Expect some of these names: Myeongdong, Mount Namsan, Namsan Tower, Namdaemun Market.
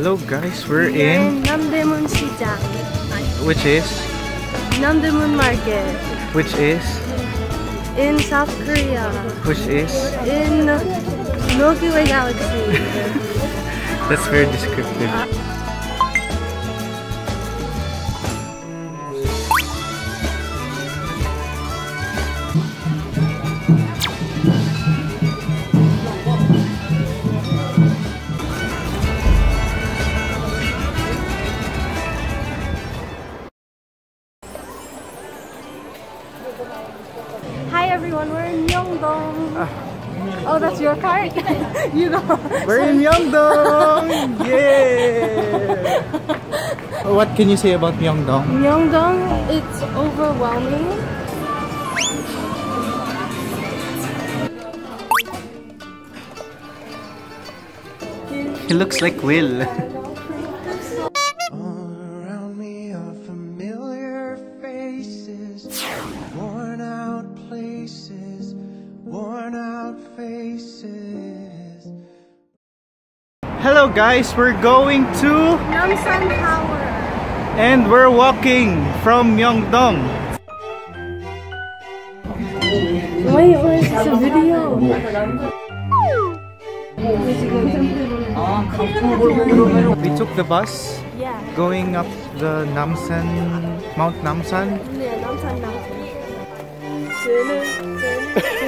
Hello guys, we're in Namdaemun Sijang, which is Namdaemun Market, which is in South Korea, which is in Milky Way Galaxy. That's very descriptive. Hi everyone, we're in Myeongdong. Oh, that's your cart? You know. We're in Myeongdong! Yeah! What can you say about Myeongdong? Myeongdong, it's overwhelming. He looks like Will. Hello guys, we're going to Namsan Tower and we're walking from Myeongdong. Wait, it's a video. We took the bus going up the Mount Namsan. Yeah, Namsan.